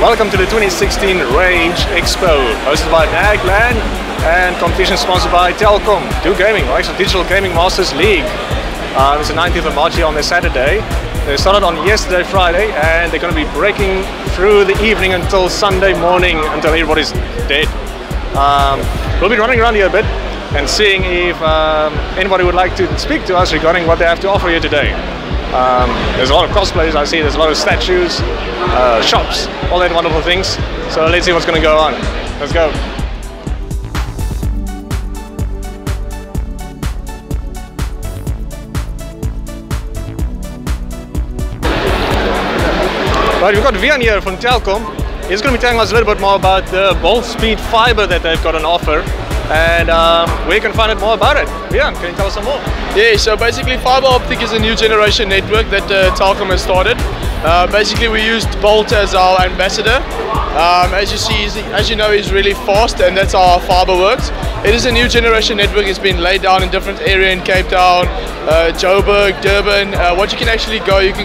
Welcome to the 2016 Rage Expo, hosted by NAG and competition sponsored by Telkom, Do Gaming, or actually Digital Gaming Masters League. It's the 19th of March here on the Saturday. They started on yesterday, Friday, and they're going to be breaking through the evening until Sunday morning, until everybody's dead. We'll be running around here a bit and seeing if anybody would like to speak to us regarding what they have to offer here today. There's a lot of cosplayers I see, there's a lot of statues, shops, all that wonderful things. So let's see what's going to go on. Let's go. Right, we've got Vian here from Telkom. He's going to be telling us a little bit more about the Bolt Speed Fiber that they've got on offer, and we can find out more about it. Yeah, can you tell us some more? Yeah, so basically fiber optic is a new generation network that Telkom has started. Basically we used Bolt as our ambassador. As you know, he's really fast, and that's how fiber works. It is a new generation network. It's been laid down in different areas in Cape Town, Joburg, Durban. What you can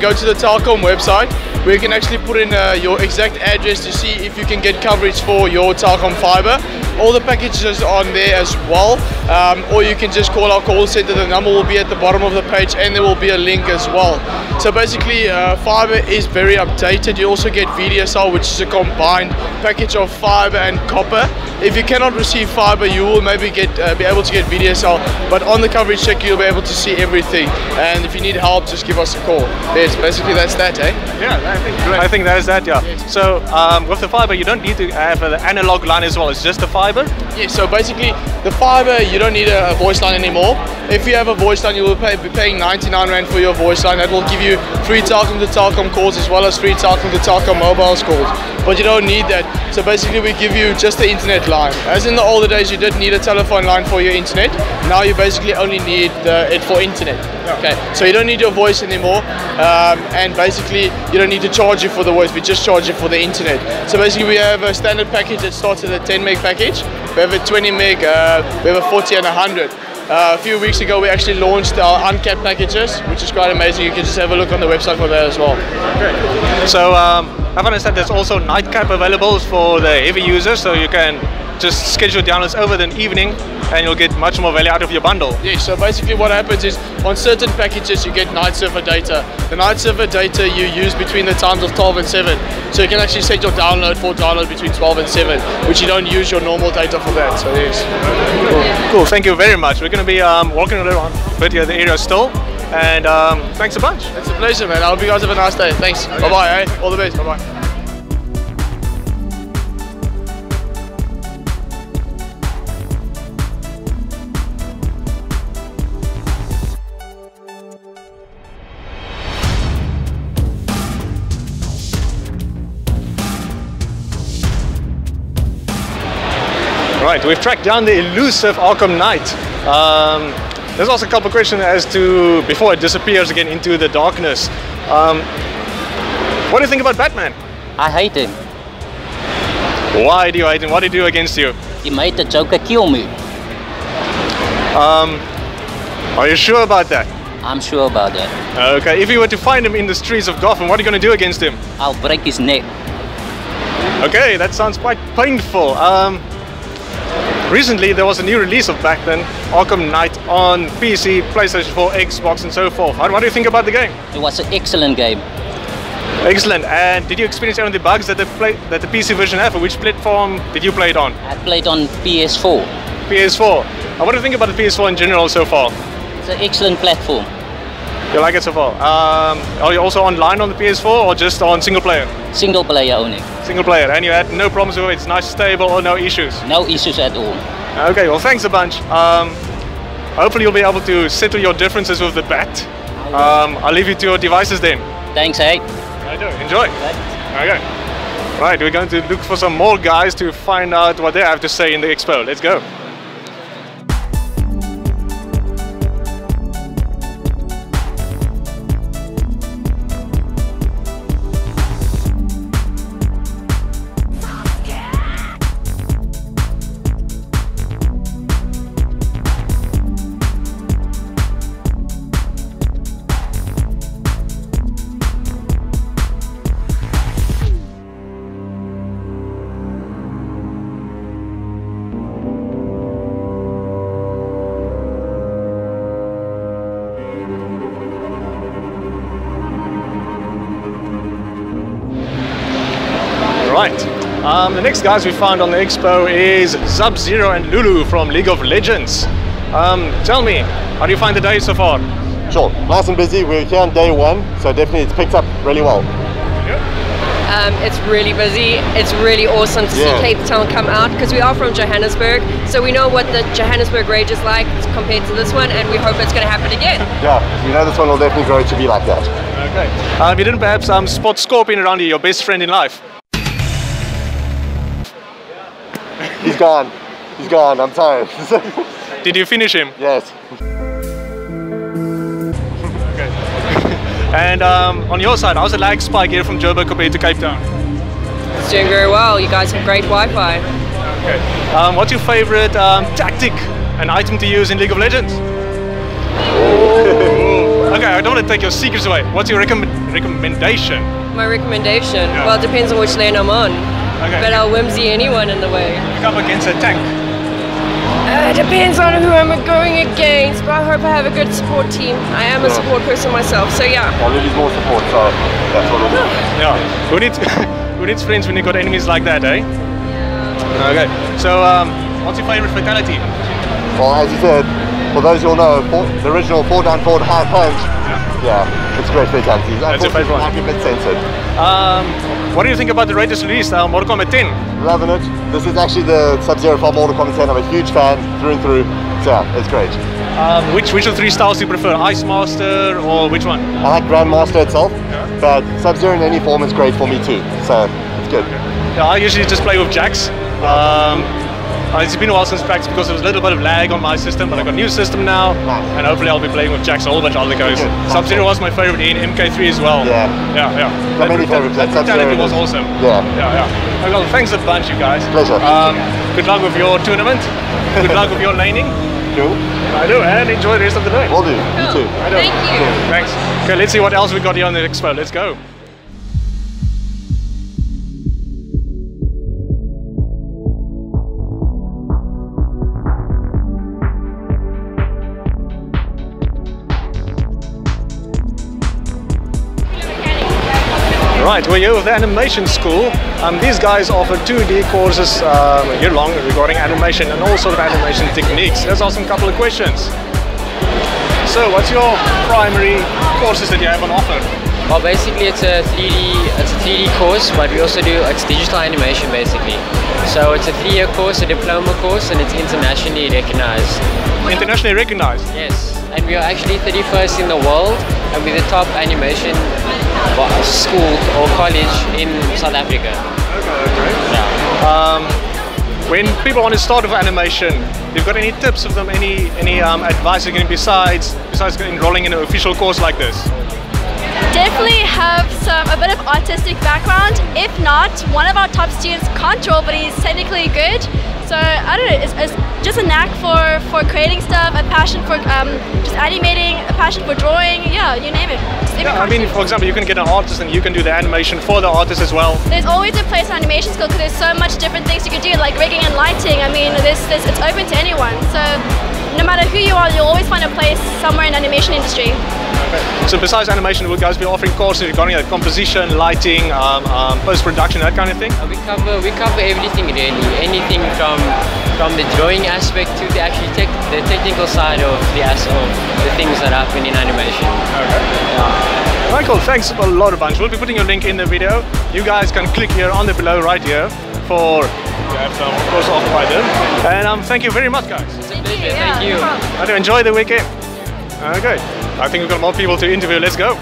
go to the Telkom website, where you can actually put in your exact address to see if you can get coverage for your Telkom fiber. All the packages are on there as well, or you can just call our call center. The number will be at the bottom of the page, and there will be a link as well. So basically fiber is very updated. You also get VDSL, which is a combined package of fiber and copper. If you cannot receive fiber, you will maybe be able to get VDSL, but on the coverage check you'll be able to see everything, and if you need help just give us a call. Yes, basically that's that, eh? Yeah, I think that is that, yeah. Yes. So with the fiber you don't need to have an analog line as well, it's just the fiber? Yeah, so basically the fiber, you don't need a voice line anymore. If you have a voice line you will be paying 99 Rand for your voice line. That will give you free Telkom to Telkom calls as well as free Telkom to Telkom mobiles calls, but you don't need that. So basically we give you just the internet line. As in the older days you did need a telephone line for your internet, now you basically only need it for internet. Okay, so you don't need your voice anymore, and basically you don't need to charge you for the voice, we just charge you for the internet. So basically we have a standard package that starts at a 10 meg package, we have a 20 meg, we have a 40 and a 100. A few weeks ago we actually launched our uncapped packages, which is quite amazing. You can just have a look on the website for that as well. Okay. So I've understood there's also nightcap available for the heavy users, so you can just schedule downloads over the evening and you'll get much more value out of your bundle. Yeah, so basically what happens is on certain packages you get night server data. The night server data you use between the times of 12 and 7. So you can actually set your download for download between 12 and 7, which you don't use your normal data for that. So yes. Cool, thank you very much. We're going to be walking around a bit here in the area still, and thanks a bunch. It's a pleasure, man. I hope you guys have a nice day. Thanks. Okay. Bye bye, eh? All the best. Bye bye. Right, we've tracked down the elusive Arkham Knight. There's also a couple of questions as to before it disappears again into the darkness. What do you think about Batman? I hate him. Why do you hate him? What did he do against you? He made the Joker kill me. Are you sure about that? I'm sure about that. Okay, if you were to find him in the streets of Gotham, what are you going to do against him? I'll break his neck. Okay, that sounds quite painful. Recently there was a new release of Batman, Arkham Knight, on PC, PlayStation 4, Xbox and so forth. What do you think about the game? It was an excellent game. Excellent. And did you experience any of the bugs that the PC version have? Or which platform did you play it on? I played on PS4. PS4. And what do you think about the PS4 in general so far? It's an excellent platform. You like it so far? Are you also online on the PS4 or just on single player? Single player only. Single player, and you had no problems with it? It's nice, stable, or no issues? No issues at all. Okay, well thanks a bunch. Hopefully you'll be able to settle your differences with the bat. I'll leave you to your devices then. Thanks, hey. I do. Enjoy. Okay. Right, we're going to look for some more guys to find out what they have to say in the expo. Let's go. Knight. The next guys we found on the expo is Sub-Zero and Lulu from League of Legends. Tell me, how do you find the day so far? Sure, nice and busy. We're here on day one, so definitely it's picked up really well. It's really busy. It's really awesome to see Cape Town come out, because we are from Johannesburg, so we know what the Johannesburg Rage is like compared to this one, and we hope it's going to happen again. Yeah, you know this one will definitely grow to be like that. Okay. You didn't perhaps spot Scorpion around you, your best friend in life? He's gone. He's gone. I'm tired. Did you finish him? Yes. And on your side, how's the lag spike here from Joburg compared to Cape Town? It's doing very well. You guys have great Wi-Fi. Okay. What's your favorite tactic and item to use in League of Legends? Okay, I don't want to take your secrets away. What's your recommendation? My recommendation? Yeah. Well, it depends on which lane I'm on. Okay. But I'll whimsy anyone in the way. You come against a tank? It depends on who I'm going against, but I hope I have a good support team. I am a support person myself, so yeah. Well, Lily's more support, so that's what it is. Yeah, who needs friends when you got enemies like that, eh? Yeah. Okay, so what's your favorite fatality? Well, as you said, for those who all know, the original 4-down forward high punch. Yeah, it's great fatalities. That's your favorite one. I'm a bit censored. What do you think about the latest release, Mortal Kombat 10? Loving it. This is actually the Sub-Zero for Mortal Kombat 10. I'm a huge fan, through and through. So yeah, it's great. Which of three styles do you prefer? Ice Master or which one? I like Grandmaster itself, but Sub-Zero in any form is great for me too. So it's good. Okay. Yeah, I usually just play with Jax. It's been a while since practice because there was a little bit of lag on my system, but I've got a new system now, and hopefully I'll be playing with Jax a whole bunch of other guys. Sub-Zero was my favorite in MK3 as well. Yeah. Yeah. That many favorites. That Sub-Zero was awesome. Yeah. Well, thanks a bunch, you guys. Pleasure. Good luck with your tournament. Good luck with your laning. Cool. I do, and enjoy the rest of the day. Will do. You too. I do. Thank you. Cool. Thanks. Okay, let's see what else we got here on the expo. Let's go. Right, we're here with the animation school. These guys offer 2D courses year long regarding animation and all sort of animation techniques. Let's ask them a couple of questions. So what's your primary courses that you have on offer? Well, basically it's a 3D course, but we also do, it's digital animation basically. So it's a 3-year course, a diploma course, and it's internationally recognized. Internationally recognized? Yes, and we are actually 31st in the world, and we're the top animation school or college in South Africa. Okay. Yeah. When people want to start with animation, you've got any tips of them, any advice you can besides enrolling in an official course like this? Definitely have a bit of artistic background. If not, one of our top students can't draw, but he's technically good. So I don't know, it's just a knack for creating stuff, a passion for just animating, a passion for drawing. Yeah, you name it. Yeah, I mean, for example, you can get an artist and you can do the animation for the artist as well. There's always a place in animation school because there's so much different things you can do, like rigging and lighting. I mean, it's open to anyone. So no matter who you are, you'll always find a place somewhere in the animation industry. Okay. So besides animation, will you guys be offering courses regarding like composition, lighting, post-production, that kind of thing? We cover everything really, anything from the drawing aspect to the actually the technical side of the things that happen in animation. Okay. Yeah. Michael, thanks a lot a bunch. We'll be putting your link in the video. You guys can click here on the below right here for of course off by them. And thank you very much, guys. It's a pleasure. Thank you. Yeah. I do enjoy the weekend. Okay. I think we've got more people to interview. Let's go.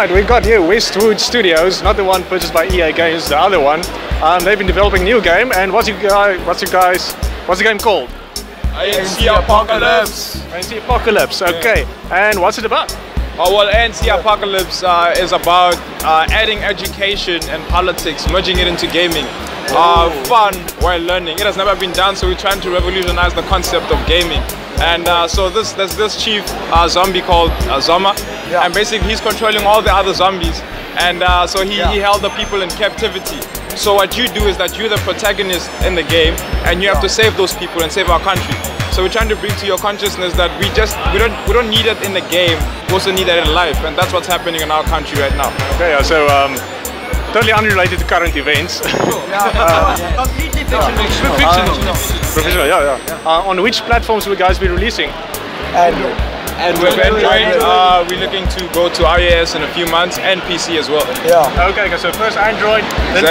Right, we've got here Westwood Studios, not the one purchased by EA Games, the other one. They've been developing a new game, and what's the game called? ANC Apocalypse. ANC Apocalypse, okay. Yeah. And what's it about? Well, ANC Apocalypse is about adding education and politics, merging it into gaming. Fun while learning. It has never been done, so we're trying to revolutionize the concept of gaming. And so there's this chief zombie called Zoma, and basically he's controlling all the other zombies. And so he held the people in captivity. So what you do is that you're the protagonist in the game, and you have to save those people and save our country. So we're trying to bring to your consciousness that we don't need it in the game. We also need it in life, and that's what's happening in our country right now. Okay, so. Totally unrelated to current events. Completely fictional. Professional, yeah. On which platforms will you guys be releasing? Android. Android. Android. We're looking to go to IS in a few months and PC as well. Yeah. Okay, so first Android, then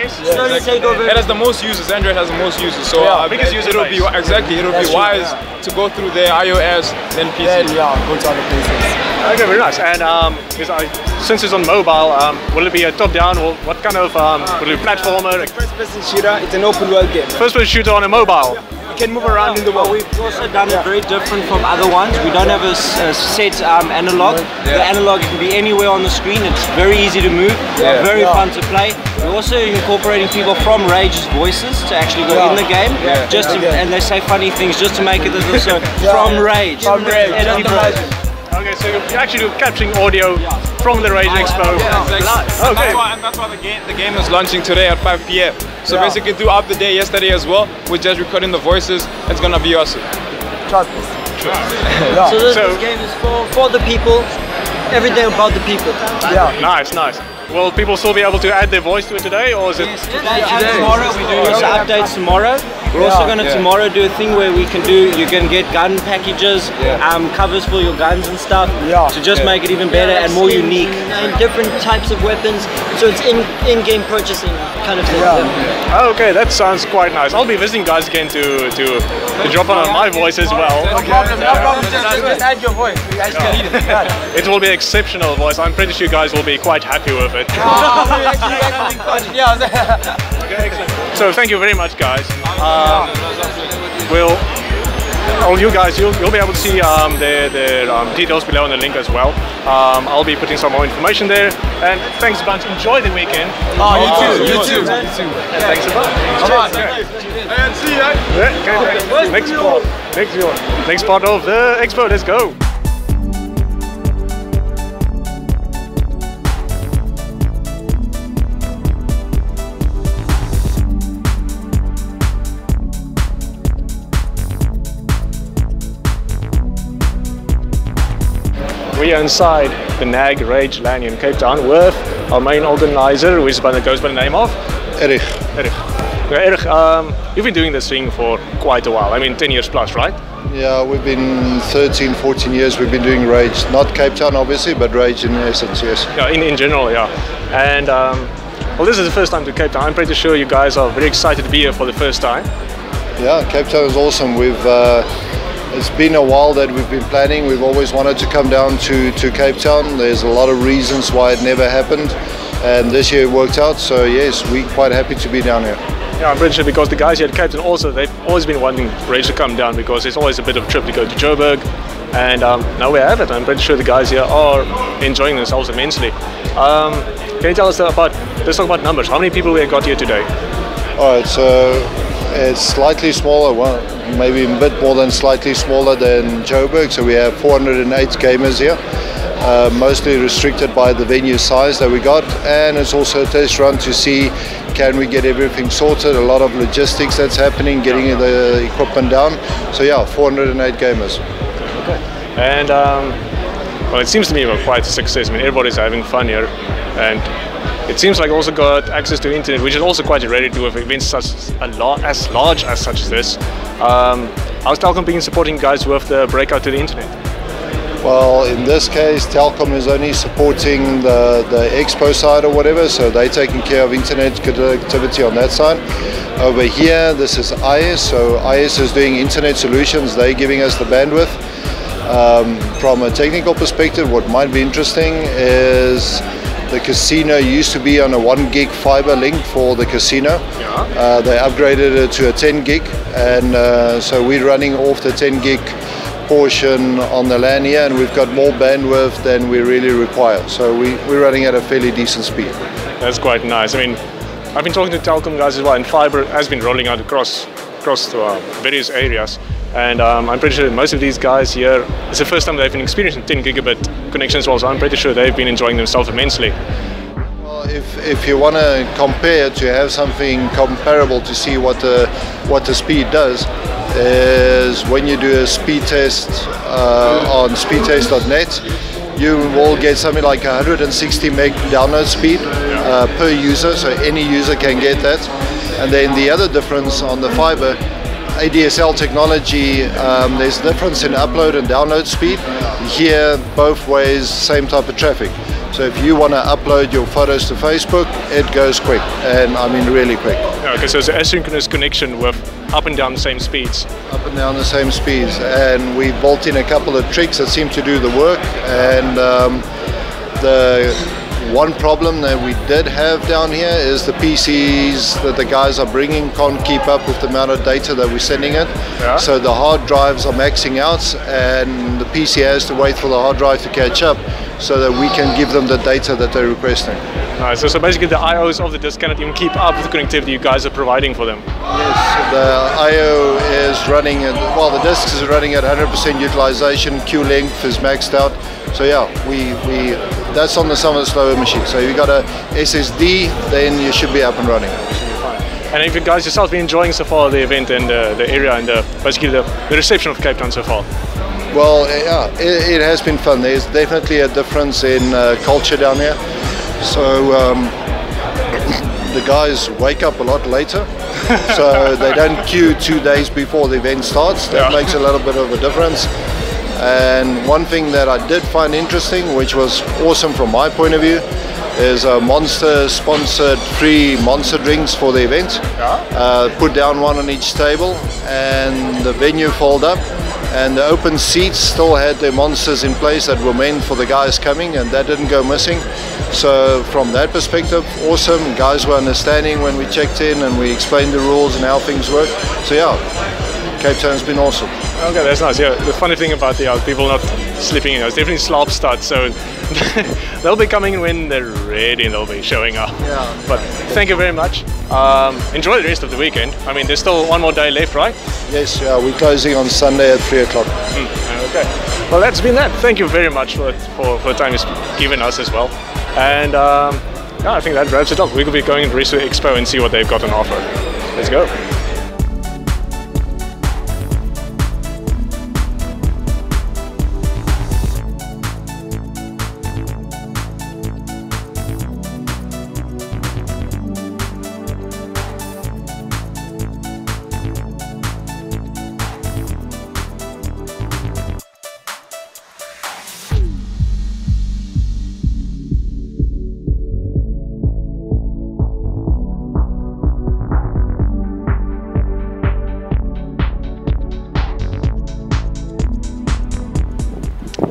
exactly. It has the most users. Android has the most users. So biggest user will be it'll be wise to go through the iOS then PC. Go to other places. Okay, very nice. And since it's on mobile, will it be a top-down or what kind of will it be platformer? First-person shooter. It's an open-world game. First-person shooter on a mobile. You can move around in the world. We've also done it very different from other ones. We don't have a set analog. The analog can be anywhere on the screen. It's very easy to move. Very fun to play. We're also incorporating people from Rage's voices to actually go in the game. And they say funny things just to make it a little from Rage. From Rage. Okay, so you're actually capturing audio from the Rage Expo. Exactly. Okay. That's why the game is launching today at 5 p.m. So basically throughout the day, yesterday as well, we're just recording the voices. It's going to be awesome. Trust me. So this game is for the people, everything about the people. Yeah. Nice, nice. Will people still be able to add their voice to it today, or is it today? Tomorrow we do updates tomorrow. We're also going to tomorrow do a thing where we can do, you can get gun packages, covers for your guns and stuff, to just make it even better and more unique. And different types of weapons, so it's in-game purchasing kind of thing. Okay, that sounds quite nice. I'll be visiting guys again to drop on my voice as well. No problem, just add your voice. You guys can need it. It will be an exceptional voice. I'm pretty sure you guys will be quite happy with it. Okay, excellent. So thank you very much, guys. You'll be able to see the details below on the link as well. I'll be putting some more information there. And thanks a bunch. Enjoy the weekend. You too. And thanks a bunch. And see you. Okay. Next part of the expo. Let's go. We are inside the NAG Rage Land in Cape Town with our main organizer, which goes by the name of Erich. Erich, you've been doing this thing for quite a while. I mean, 10 years plus, right? Yeah, we've been 13, 14 years. We've been doing Rage, not Cape Town obviously, but Rage in essence, yes. Yeah, in general, yeah. And well, this is the first time to Cape Town. I'm pretty sure you guys are very excited to be here for the first time. Yeah, Cape Town is awesome. It's been a while that we've been planning. We've always wanted to come down to Cape Town. There's a lot of reasons why it never happened, and this year it worked out. So yes, we're quite happy to be down here. Yeah, I'm pretty sure because the guys here at Cape Town also, they've always been wanting Rage to come down because it's always a bit of a trip to go to Joburg, and now we have it. I'm pretty sure the guys here are enjoying themselves immensely. Can you tell us about, let's talk about numbers. How many people we got here today? All right, so. It's slightly smaller, well, maybe a bit more than slightly smaller than Joburg, so we have 408 gamers here, mostly restricted by the venue size that we got, and it's also a test run to see can we get everything sorted, a lot of logistics that's happening, getting the equipment down, so yeah, 408 gamers. Okay. And well, it seems to me we're quite a success. I mean, everybody's having fun here, and it seems like also got access to internet, which is also quite ready to do with events such as large as such as this. How's Telkom been supporting guys with the breakout to the internet? Well, in this case, Telkom is only supporting the expo side or whatever, so they're taking care of internet connectivity on that side. Over here, this is IS, so IS is doing internet solutions. They're giving us the bandwidth. From a technical perspective, what might be interesting is the casino used to be on a 1 gig fiber link for the casino. Yeah. They upgraded it to a 10 gig and so we're running off the 10 gig portion on the LAN here, and we've got more bandwidth than we really require. So we're running at a fairly decent speed. That's quite nice. I mean, I've been talking to Telkom guys as well, and fiber has been rolling out across to various areas. And I'm pretty sure most of these guys here, it's the first time they've been experiencing 10 gigabit connections as well, so I'm pretty sure they've been enjoying themselves immensely. Well, if you want to compare, to have something comparable to see what the speed does, is when you do a speed test on speedtest.net, you will get something like 160 meg download speed per user, so any user can get that. And then the other difference on the fiber, ADSL technology, there's a difference in upload and download speed. Here, both ways, same type of traffic. So if you want to upload your photos to Facebook, it goes quick, and I mean really quick. Okay, so it's an asynchronous connection with up and down the same speeds. Up and down the same speeds, and we built in a couple of tricks that seem to do the work. And the one problem that we did have down here is the PCs that the guys are bringing can't keep up with the amount of data that we're sending it. Yeah. So the hard drives are maxing out, and the PC has to wait for the hard drive to catch up so that we can give them the data that they're requesting. Right, so basically the IOs of the disk cannot even keep up with the connectivity you guys are providing for them. Yes, the IO is running at, well, the disk is running at 100% utilization, queue length is maxed out. So yeah, we that's on some of the slower machines. So if you got a SSD, then you should be up and running. And if you guys yourself been enjoying so far the event and the area and basically the reception of Cape Town so far? Well, yeah, it has been fun. There's definitely a difference in culture down here. So the guys wake up a lot later, so they don't queue 2 days before the event starts. That makes a little bit of a difference. And one thing that I did find interesting, which was awesome from my point of view, is Monster sponsored free Monster drinks for the event. Put down one on each table, and the venue filled up, and the open seats still had their Monsters in place that were meant for the guys coming, and that didn't go missing. So from that perspective, awesome. Guys were understanding when we checked in, and we explained the rules and how things work. So yeah, Cape Town's been awesome. Okay, that's nice. Yeah, the funny thing about the people not sleeping in, it's definitely slop start, so they'll be coming when they're ready and they'll be showing up. Yeah. But thank you very much. Enjoy the rest of the weekend. I mean, there's still one more day left, right? Yes, yeah, we're closing on Sunday at 3 o'clock. Okay. Well, that's been that. Thank you very much for the time you've given us as well. And yeah, I think that wraps it up. We could be going to Rage Expo and see what they've got on offer. Let's go.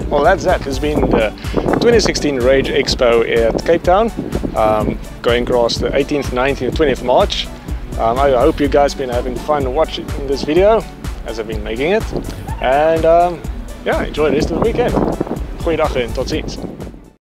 Well, that's that. It's been the 2016 Rage Expo at Cape Town, going across the 18th, 19th, and 20th March. I hope you guys have been having fun watching this video, as I've been making it. And yeah, enjoy the rest of the weekend. Goeiedag en tot ziens.